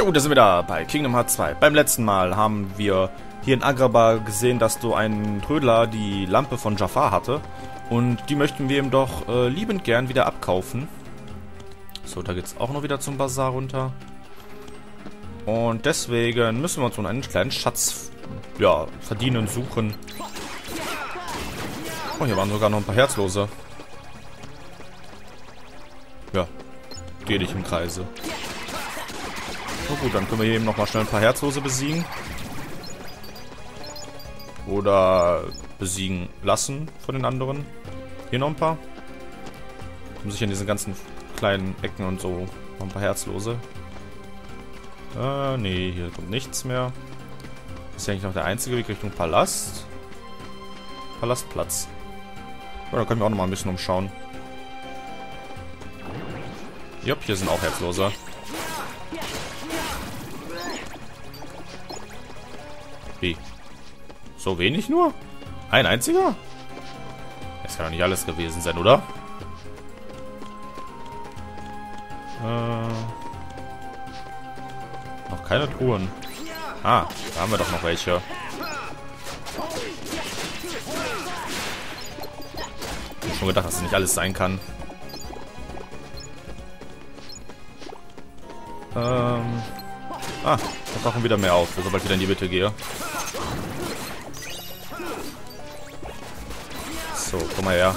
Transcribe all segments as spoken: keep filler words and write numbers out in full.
Jo, da sind wir da bei Kingdom Hearts zwei. Beim letzten Mal haben wir hier in Agrabah gesehen, dass so ein Trödler die Lampe von Jafar hatte. Und die möchten wir ihm doch äh, liebend gern wieder abkaufen. So, da geht's auch noch wieder zum Bazar runter. Und deswegen müssen wir uns um einen kleinen Schatz ja, verdienen, suchen. Oh, hier waren sogar noch ein paar Herzlose. Ja, dreh dich im Kreise. So gut, dann können wir hier eben nochmal schnell ein paar Herzlose besiegen. Oder besiegen lassen von den anderen. Hier noch ein paar. Um sich in diesen ganzen kleinen Ecken und so noch ein paar Herzlose. Äh, nee, hier kommt nichts mehr. Ist ja eigentlich noch der einzige Weg Richtung Palast. Palastplatz. Ja, da können wir auch nochmal ein bisschen umschauen. Jupp, hier sind auch Herzlose. Wie? So wenig nur? Ein einziger? Das kann doch nicht alles gewesen sein, oder? Äh, noch keine Truhen. Ah, da haben wir doch noch welche. Ich hab schon gedacht, dass es nicht alles sein kann. Ähm. Ah, da tauchen wieder mehr auf, sobald ich wieder in die Mitte gehe. So, komm mal her.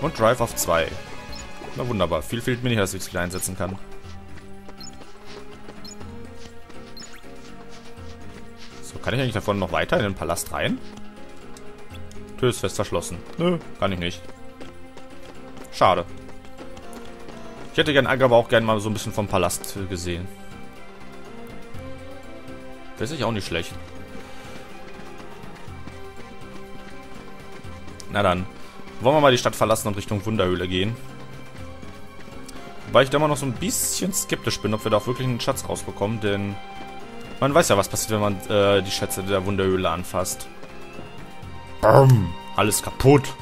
Und Drive auf zwei. Na wunderbar. Viel fehlt mir nicht, dass ich es wieder einsetzen kann. So, kann ich eigentlich davon noch weiter in den Palast rein? Tür ist fest verschlossen. Nö, kann ich nicht. Schade. Ich hätte gern Agrabah auch gerne mal so ein bisschen vom Palast gesehen. Das ist auch nicht schlecht. Na dann, wollen wir mal die Stadt verlassen und Richtung Wunderhöhle gehen. Wobei ich da immer noch so ein bisschen skeptisch bin, ob wir da auch wirklich einen Schatz rausbekommen, denn man weiß ja, was passiert, wenn man äh, die Schätze der Wunderhöhle anfasst. Bam! Alles kaputt!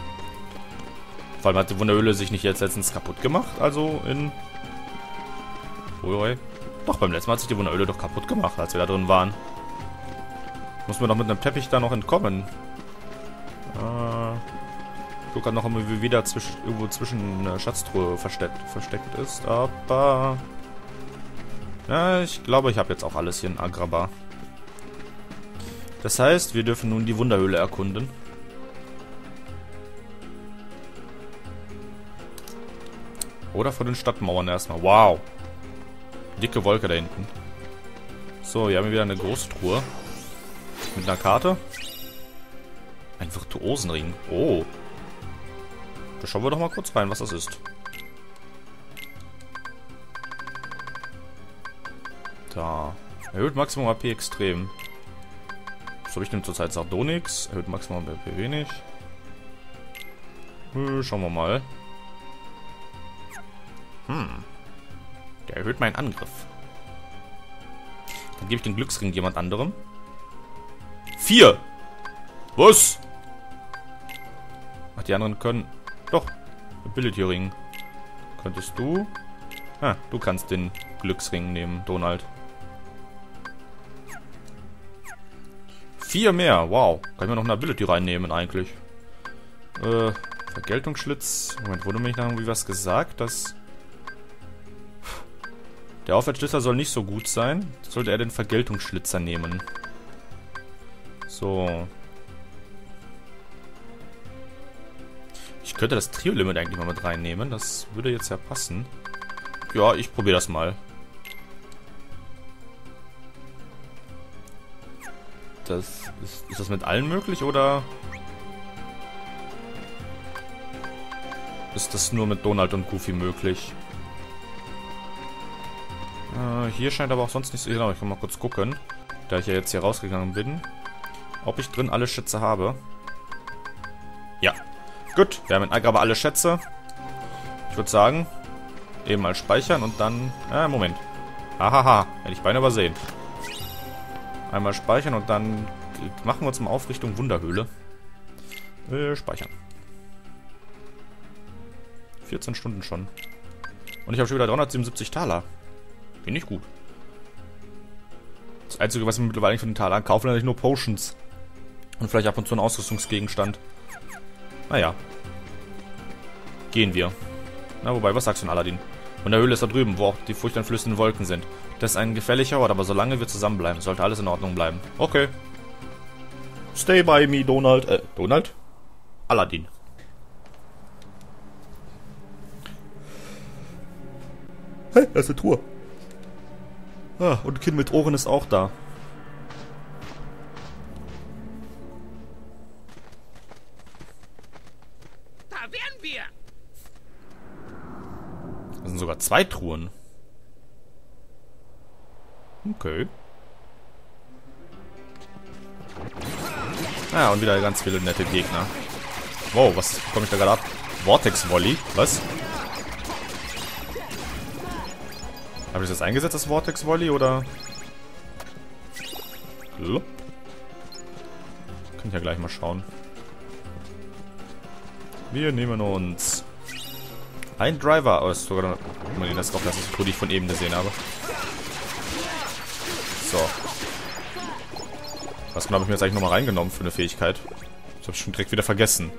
Vor allem hat die Wunderhöhle sich nicht jetzt letztens kaputt gemacht, also in... Uiui. Doch, beim letzten Mal hat sich die Wunderhöhle doch kaputt gemacht, als wir da drin waren. Muss man doch mit einem Teppich da noch entkommen. Äh... Ich gucke noch einmal, wie wieder zwisch, irgendwo zwischen einer Schatztruhe versteckt, versteckt ist, aber... Ja, ich glaube, ich habe jetzt auch alles hier in Agrabah. Das heißt, wir dürfen nun die Wunderhöhle erkunden. Oder vor den Stadtmauern erstmal. Wow! Dicke Wolke da hinten. So, hier haben wir wieder eine große Truhe. Mit einer Karte. Ein Virtuosenring. Oh! Da schauen wir doch mal kurz rein, was das ist. Da. Erhöht Maximum A P extrem. Was habe ich denn zurzeit? Sardonix. Erhöht Maximum A P wenig. Hm, schauen wir mal. Hm. Der erhöht meinen Angriff. Dann gebe ich den Glücksring jemand anderem. Vier! Was? Ach, die anderen können... Doch, Ability-Ring. Könntest du... Ah, du kannst den Glücksring nehmen, Donald. Vier mehr, wow. Kann ich mir noch eine Ability reinnehmen eigentlich. Äh, Vergeltungsschlitz. Moment, wurde mir nicht irgendwie was gesagt, dass... Der Aufwärtsschlitzer soll nicht so gut sein. Sollte er den Vergeltungsschlitzer nehmen. So... Ich könnte das Trio-Limit eigentlich mal mit reinnehmen. Das würde jetzt ja passen. Ja, ich probiere das mal. Das ist, ist das mit allen möglich, oder... Ist das nur mit Donald und Goofy möglich? Äh, hier scheint aber auch sonst nichts... Genau, ich kann mal kurz gucken. Da ich ja jetzt hier rausgegangen bin. Ob ich drin alle Schätze habe. Ja. Gut, wir haben in Agrabah alle Schätze. Ich würde sagen, eben mal speichern und dann... Ah, Moment. Hahaha, hätte ich beinahe übersehen. Einmal speichern und dann machen wir uns mal auf Richtung Wunderhöhle. Äh, speichern. vierzehn Stunden schon. Und ich habe schon wieder dreihundertsiebenundsiebzig Taler. Finde ich gut. Das Einzige, was ich mir mittlerweile von den Talern kaufe, sind eigentlich nur Potions. Und vielleicht ab und zu einen Ausrüstungsgegenstand. Naja. Gehen wir. Na, wobei, was sagst du denn, Aladdin? Und der Höhle ist da drüben, wo auch die furchteinflößenden Wolken sind. Das ist ein gefährlicher Ort, aber solange wir zusammenbleiben, sollte alles in Ordnung bleiben. Okay. Stay by me, Donald. Äh, Donald? Aladdin. Hey, das ist eine Truhe. Ah, und ein Kind mit Ohren ist auch da. Da wären wir. Das sind sogar zwei Truhen. Okay. Ah, und wieder ganz viele nette Gegner. Wow, was komme ich da gerade ab? Vortex-Volley? Was? Habe ich das eingesetzt, das Vortex-Volley, oder? Kann ich ja gleich mal schauen. Wir nehmen uns ein Driver aus. Oh, sogar noch, das ist doch das Foto, die ich von eben gesehen habe. So. Was genau habe ich mir jetzt eigentlich nochmal reingenommen für eine Fähigkeit? Ich habe es schon direkt wieder vergessen.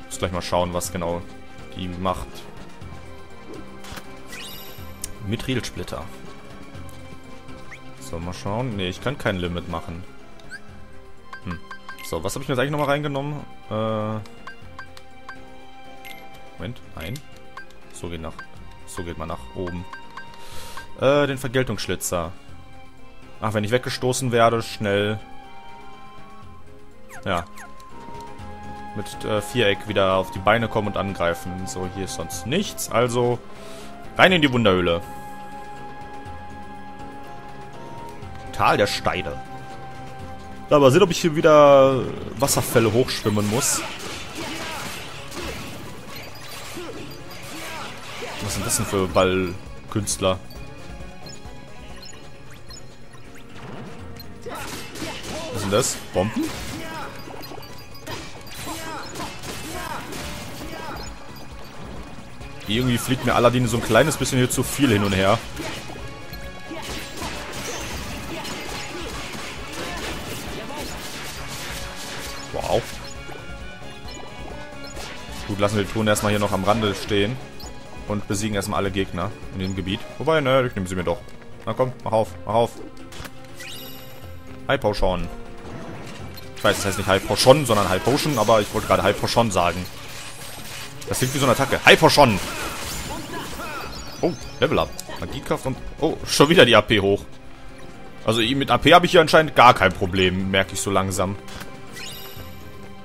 Ich muss gleich mal schauen, was genau die macht. Mit Riedelsplitter. So, mal schauen. Ne, ich kann kein Limit machen. Hm. So, was habe ich mir jetzt eigentlich nochmal reingenommen? Äh. Moment, nein. So geht nach. So geht man nach oben. Äh, den Vergeltungsschlitzer. Ach, wenn ich weggestoßen werde, schnell. Ja. Mit äh, Viereck wieder auf die Beine kommen und angreifen. So, hier ist sonst nichts. Also. Rein in die Wunderhöhle. Tal der Steine. Ja, aber seht, ob ich hier wieder Wasserfälle hochschwimmen muss. Was sind das denn für Ballkünstler? Was sind das? Bomben? Irgendwie fliegt mir Aladdin so ein kleines bisschen hier zu viel hin und her. Wow. Gut, lassen wir die Truhen erstmal hier noch am Rande stehen. Und besiegen erstmal alle Gegner in dem Gebiet. Wobei, ne, ich nehme sie mir doch. Na komm, mach auf, mach auf. High Potion. Ich weiß, das heißt nicht High Potion, sondern High Potion, aber ich wollte gerade High Potion sagen. Das klingt wie so eine Attacke. High Potion! Oh, Level Up. Magiekraft und... Oh, schon wieder die A P hoch. Also mit A P habe ich hier anscheinend gar kein Problem, merke ich so langsam.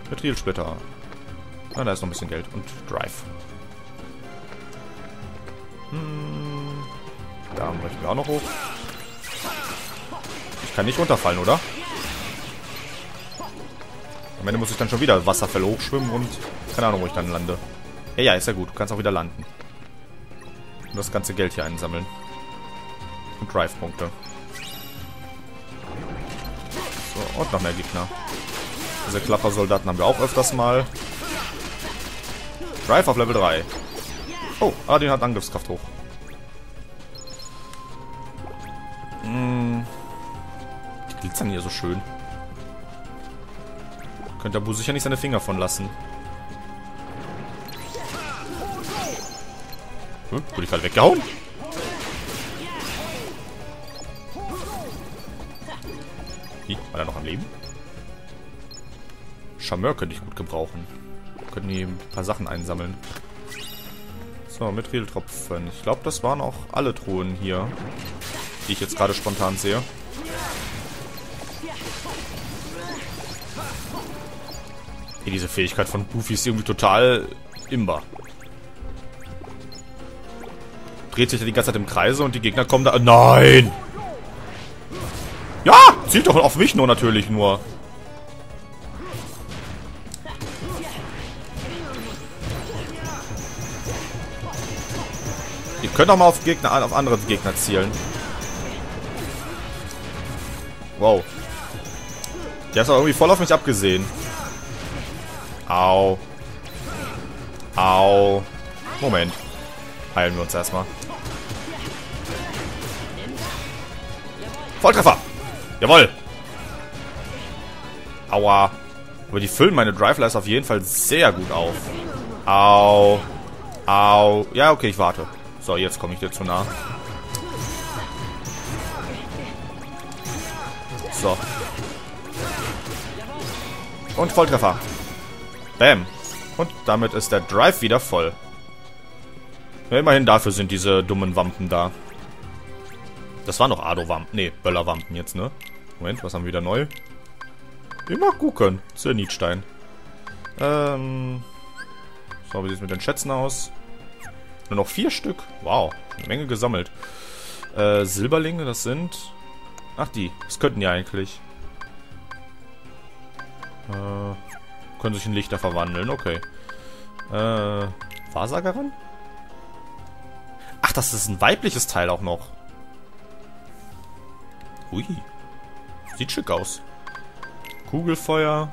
Vitriolsplitter. Ah, da ist noch ein bisschen Geld. Und Drive. Hm. Da möchten wir auch noch hoch. Ich kann nicht runterfallen, oder? Am Ende muss ich dann schon wieder Wasserfälle hochschwimmen und keine Ahnung, wo ich dann lande. Ja, ja, ist ja gut. Du kannst auch wieder landen. Und das ganze Geld hier einsammeln. Und Drive-Punkte. So, und noch mehr Gegner. Diese Klappersoldaten haben wir auch öfters mal. Drive auf Level drei. Oh, Aladdin hat Angriffskraft hoch. Hm. Die glitzern hier so schön. Könnte Abu sicher nicht seine Finger von lassen. Hm, wurde ich gerade weggehauen? Wie, war der noch am Leben? Charmeur könnte ich gut gebrauchen. Könnten die ein paar Sachen einsammeln. So, mit Riedeltropfen. Ich glaube, das waren auch alle Truhen hier, die ich jetzt gerade spontan sehe. Hey, diese Fähigkeit von Goofy ist irgendwie total imbar. Dreht sich ja die ganze Zeit im Kreise und die Gegner kommen da... Nein! Ja! Zielt doch auf mich nur natürlich nur. Ihr könnt doch mal auf Gegner, auf andere Gegner zielen. Wow. Der ist aber irgendwie voll auf mich abgesehen. Au. Au. Moment. Heilen wir uns erstmal. Volltreffer! Jawohl! Aua. Aber die füllen meine Drive-Leiste auf jeden Fall sehr gut auf. Au. Au. Ja, okay, ich warte. So, jetzt komme ich dir zu nah. So. Und Volltreffer. Bam. Und damit ist der Drive wieder voll. Ja, immerhin dafür sind diese dummen Wampen da. Das waren noch Ado-Wampen. Ne, Böllerwampen jetzt, ne? Moment, was haben wir wieder neu? Immer gucken. Zernichtstein. Ähm. So, wie sieht es mit den Schätzen aus? Nur noch vier Stück. Wow, eine Menge gesammelt. Äh, Silberlinge, das sind... Ach, die. Das könnten die eigentlich. Äh, können sich in Lichter verwandeln. Okay. Äh, Wahrsagerin? Ach, das ist ein weibliches Teil auch noch. Ui. Sieht schick aus. Kugelfeuer.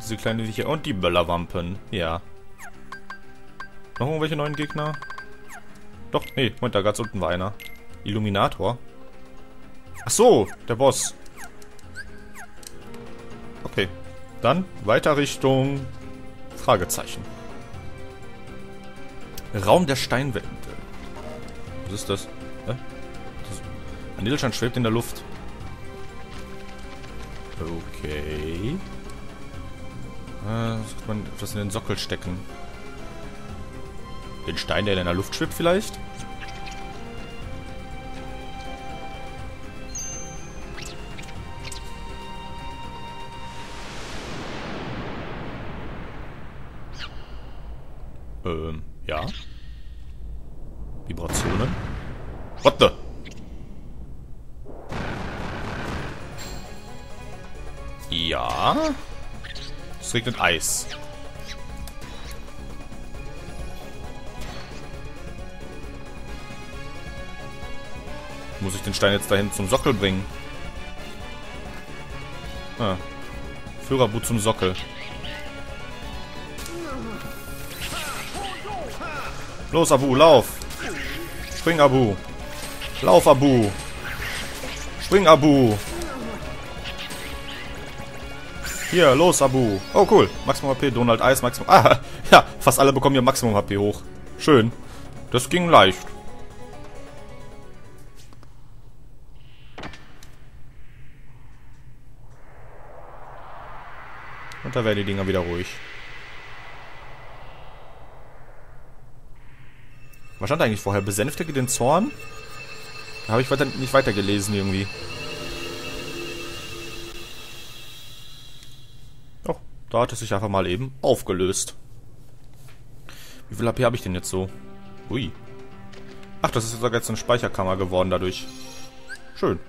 Diese kleinen Viecher. Und die Böllerwampen. Ja. Noch irgendwelche neuen Gegner? Doch, nee. Moment, da ganz unten war einer. Illuminator. Ach so, der Boss. Okay. Dann weiter Richtung... Fragezeichen. Raum der Steinwände. Was ist das? Hä? Das ein Niedelschein schwebt in der Luft. Okay. Äh, was kann man etwas in den Sockel stecken? Den Stein, der in der Luft schwebt vielleicht? Ähm, ja. Vibrationen. What the? Ja. Es regnet Eis. Muss ich den Stein jetzt dahin zum Sockel bringen? Ah. Führerboot zum Sockel. Los, Abu, lauf! Spring, Abu! Lauf, Abu! Spring, Abu! Hier, los, Abu! Oh, cool! Maximum H P, Donald Eis, Maximum... Ah, ja, fast alle bekommen ihr Maximum H P hoch. Schön. Das ging leicht. Und da werden die Dinger wieder ruhig. Was stand eigentlich vorher? Besänftige den Zorn? Da habe ich weiter, nicht weitergelesen irgendwie. Oh, da hat es sich einfach mal eben aufgelöst. Wie viel H P habe ich denn jetzt so? Ui. Ach, das ist sogar jetzt eine Speicherkammer geworden dadurch. Schön.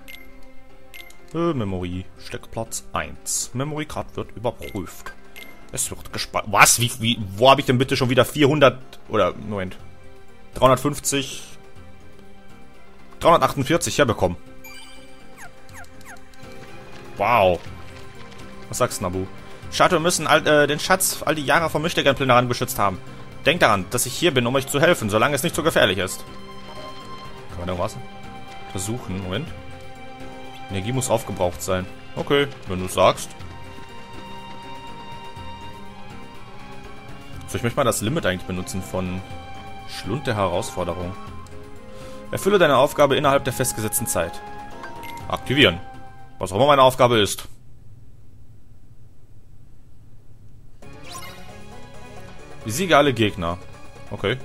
Äh, Memory. Steckplatz eins. Memory Card wird überprüft. Es wird gespeichert. Was? Wie, wie, wo habe ich denn bitte schon wieder vierhundert... Oder, Moment... dreihundertfünfzig... dreihundertachtundvierzig herbekommen. Wow. Was sagst du, Abu? Schade, wir müssen all, äh, den Schatz all die Jahre vom Mischdeckern-Plenaren beschützt haben. Denkt daran, dass ich hier bin, um euch zu helfen, solange es nicht so gefährlich ist. Kann man irgendwas versuchen? Moment. Energie muss aufgebraucht sein. Okay, wenn du es sagst. So, ich möchte mal das Limit eigentlich benutzen von... Schlund der Herausforderung. Erfülle deine Aufgabe innerhalb der festgesetzten Zeit. Aktivieren. Was auch immer meine Aufgabe ist. Besiege alle Gegner. Okay.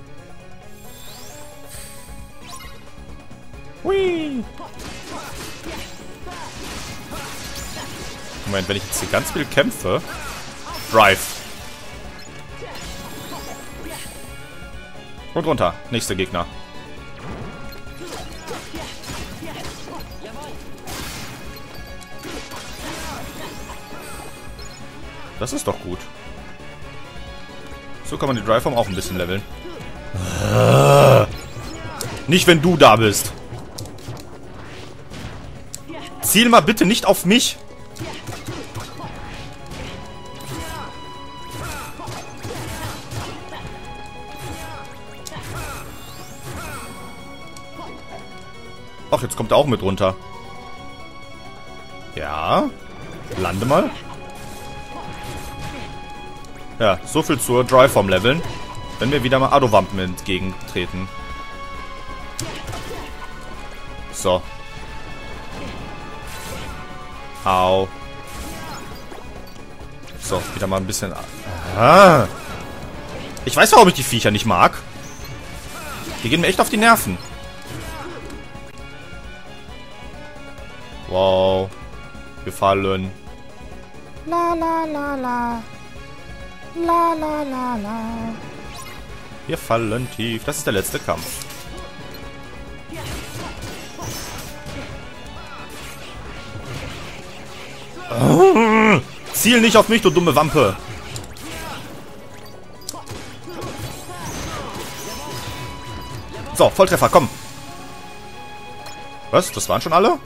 Hui. Moment, wenn ich jetzt hier ganz viel kämpfe... Drive. Und runter. Nächster Gegner. Das ist doch gut. So kann man die Drive-Form auch ein bisschen leveln. Nicht, wenn du da bist. Ziel mal bitte nicht auf mich. Ach, jetzt kommt er auch mit runter. Ja. Lande mal. Ja, soviel zur Dryform-Leveln. Wenn wir wieder mal Ado-Wampen entgegentreten. So. Au. So, wieder mal ein bisschen... Ah. Ich weiß, warum ich die Viecher nicht mag. Die gehen mir echt auf die Nerven. Wow. Gefallen. La la la la. La la la la. Wir fallen tief. Das ist der letzte Kampf. Oh. Ziel nicht auf mich, du dumme Wampe. So, Volltreffer, komm. Was? Das waren schon alle?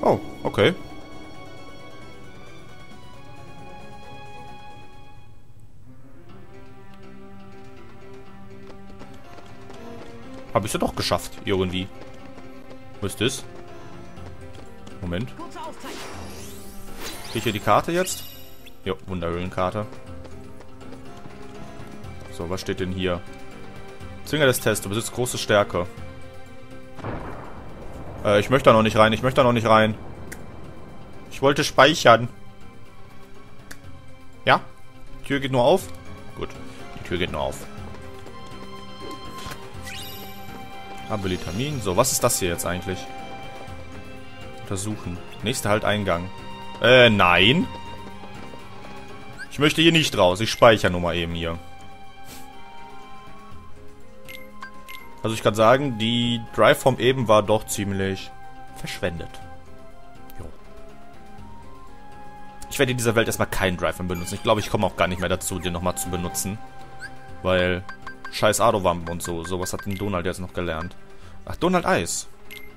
Oh, okay. Habe ich ja doch geschafft, irgendwie. Wo ist das? Moment. Krieg ich hier die Karte jetzt? Jo, Wunderhöhlenkarte. So, was steht denn hier? Zwinger des Tests, du besitzt große Stärke. Äh, ich möchte da noch nicht rein, ich möchte da noch nicht rein. Ich wollte speichern. Ja? Die Tür geht nur auf? Gut, die Tür geht nur auf. Abilitamin. So, was ist das hier jetzt eigentlich? Untersuchen. Nächster Halt Eingang. Äh, nein. Ich möchte hier nicht raus. Ich speichere nur mal eben hier. Also ich kann sagen, die Dryform eben war doch ziemlich verschwendet. Jo. Ich werde in dieser Welt erstmal keinen Dryform benutzen. Ich glaube, ich komme auch gar nicht mehr dazu, den nochmal zu benutzen. Weil... Scheiß Ado-Wampen und so. Sowas hat den Donald jetzt noch gelernt. Ach, Donald Eis.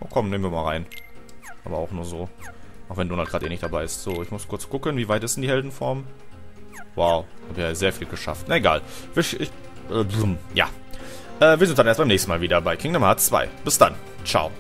Oh komm, nehmen wir mal rein. Aber auch nur so. Auch wenn Donald gerade eh nicht dabei ist. So, ich muss kurz gucken, wie weit ist denn die Heldenform? Wow, hab ja sehr viel geschafft. Na egal. Ich, ich, äh, ja. Äh, wir sind dann erst beim nächsten Mal wieder bei Kingdom Hearts zwei. Bis dann. Ciao.